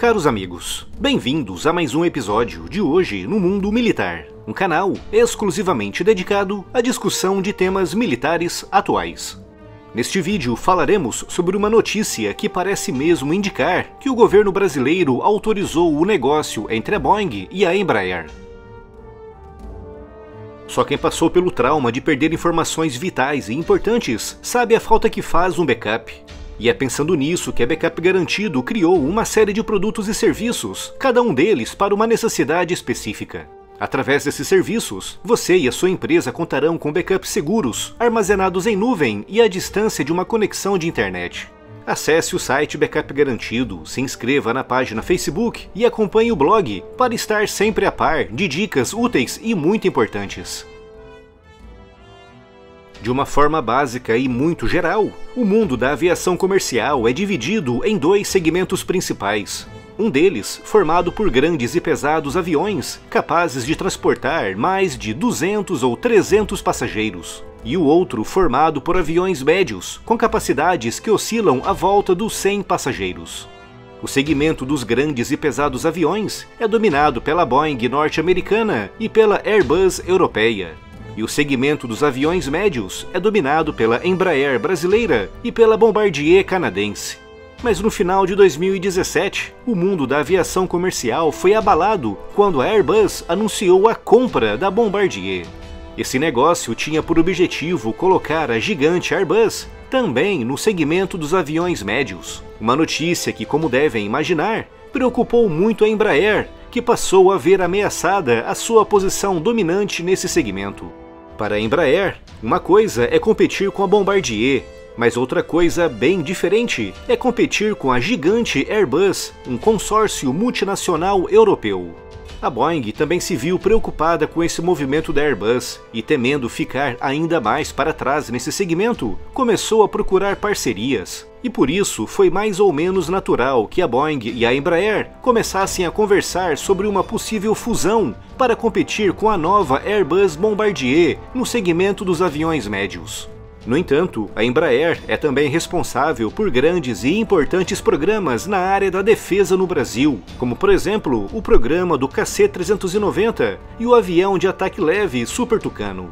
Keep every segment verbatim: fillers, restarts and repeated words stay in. Caros amigos, bem-vindos a mais um episódio de Hoje no Mundo Militar, um canal exclusivamente dedicado à discussão de temas militares atuais. Neste vídeo falaremos sobre uma notícia que parece mesmo indicar que o governo brasileiro autorizou o negócio entre a Boeing e a Embraer. Só quem passou pelo trauma de perder informações vitais e importantes sabe a falta que faz um backup. E é pensando nisso que a Backup Garantido criou uma série de produtos e serviços, cada um deles para uma necessidade específica. Através desses serviços, você e a sua empresa contarão com backups seguros, armazenados em nuvem e à distância de uma conexão de internet. Acesse o site Backup Garantido, se inscreva na página Facebook e acompanhe o blog para estar sempre a par de dicas úteis e muito importantes. De uma forma básica e muito geral, o mundo da aviação comercial é dividido em dois segmentos principais. Um deles, formado por grandes e pesados aviões, capazes de transportar mais de duzentos ou trezentos passageiros. E o outro, formado por aviões médios, com capacidades que oscilam à volta dos cem passageiros. O segmento dos grandes e pesados aviões é dominado pela Boeing norte-americana e pela Airbus europeia. E o segmento dos aviões médios é dominado pela Embraer brasileira e pela Bombardier canadense. Mas no final de dois mil e dezessete, o mundo da aviação comercial foi abalado quando a Airbus anunciou a compra da Bombardier. Esse negócio tinha por objetivo colocar a gigante Airbus também no segmento dos aviões médios. Uma notícia que, como devem imaginar, preocupou muito a Embraer, que passou a ver ameaçada a sua posição dominante nesse segmento. Para a Embraer, uma coisa é competir com a Bombardier, mas outra coisa bem diferente é competir com a gigante Airbus, um consórcio multinacional europeu. A Boeing também se viu preocupada com esse movimento da Airbus e, temendo ficar ainda mais para trás nesse segmento, começou a procurar parcerias. E por isso foi mais ou menos natural que a Boeing e a Embraer começassem a conversar sobre uma possível fusão para competir com a nova Airbus Bombardier no segmento dos aviões médios. No entanto, a Embraer é também responsável por grandes e importantes programas na área da defesa no Brasil, como por exemplo, o programa do K C trezentos e noventa e o avião de ataque leve Super Tucano.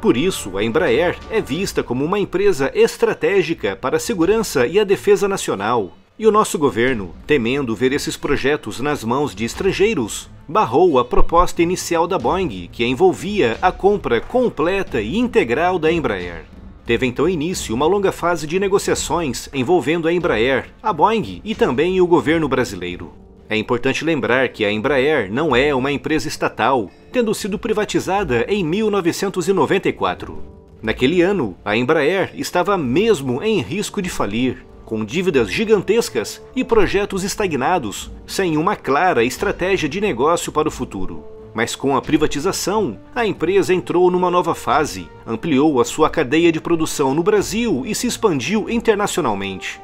Por isso, a Embraer é vista como uma empresa estratégica para a segurança e a defesa nacional. E o nosso governo, temendo ver esses projetos nas mãos de estrangeiros, barrou a proposta inicial da Boeing, que envolvia a compra completa e integral da Embraer. Teve então início uma longa fase de negociações envolvendo a Embraer, a Boeing e também o governo brasileiro. É importante lembrar que a Embraer não é uma empresa estatal, tendo sido privatizada em mil novecentos e noventa e quatro. Naquele ano, a Embraer estava mesmo em risco de falir, com dívidas gigantescas e projetos estagnados, sem uma clara estratégia de negócio para o futuro. Mas com a privatização, a empresa entrou numa nova fase, ampliou a sua cadeia de produção no Brasil e se expandiu internacionalmente.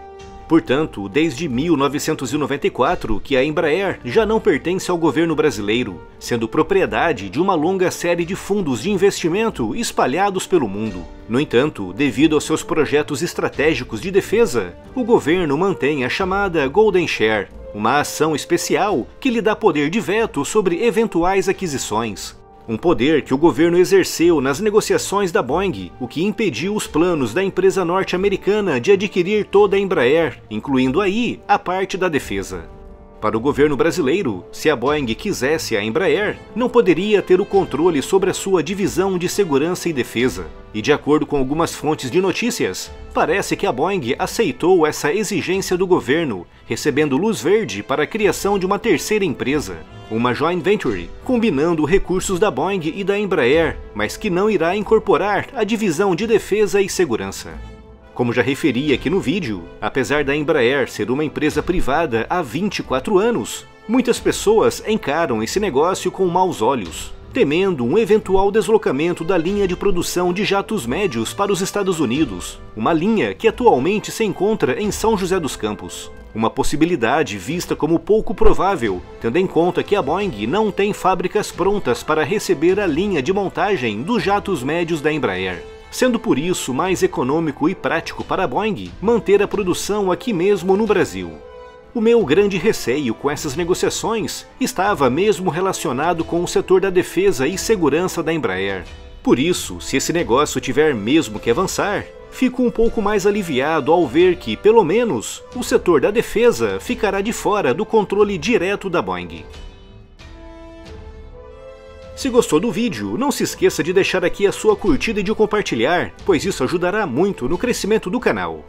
Portanto, desde mil novecentos e noventa e quatro que a Embraer já não pertence ao governo brasileiro, sendo propriedade de uma longa série de fundos de investimento espalhados pelo mundo. No entanto, devido aos seus projetos estratégicos de defesa, o governo mantém a chamada Golden Share, uma ação especial que lhe dá poder de veto sobre eventuais aquisições. Um poder que o governo exerceu nas negociações da Boeing, o que impediu os planos da empresa norte-americana de adquirir toda a Embraer, incluindo aí a parte da defesa. Para o governo brasileiro, se a Boeing quisesse a Embraer, não poderia ter o controle sobre a sua divisão de segurança e defesa. E de acordo com algumas fontes de notícias, parece que a Boeing aceitou essa exigência do governo, recebendo luz verde para a criação de uma terceira empresa, uma joint venture, combinando recursos da Boeing e da Embraer, mas que não irá incorporar a divisão de defesa e segurança. Como já referi aqui no vídeo, apesar da Embraer ser uma empresa privada há vinte e quatro anos, muitas pessoas encaram esse negócio com maus olhos, temendo um eventual deslocamento da linha de produção de jatos médios para os Estados Unidos, uma linha que atualmente se encontra em São José dos Campos. Uma possibilidade vista como pouco provável, tendo em conta que a Boeing não tem fábricas prontas para receber a linha de montagem dos jatos médios da Embraer. Sendo por isso mais econômico e prático para a Boeing manter a produção aqui mesmo no Brasil. O meu grande receio com essas negociações estava mesmo relacionado com o setor da defesa e segurança da Embraer. Por isso, se esse negócio tiver mesmo que avançar, fico um pouco mais aliviado ao ver que, pelo menos, o setor da defesa ficará de fora do controle direto da Boeing. Se gostou do vídeo, não se esqueça de deixar aqui a sua curtida e de compartilhar, pois isso ajudará muito no crescimento do canal.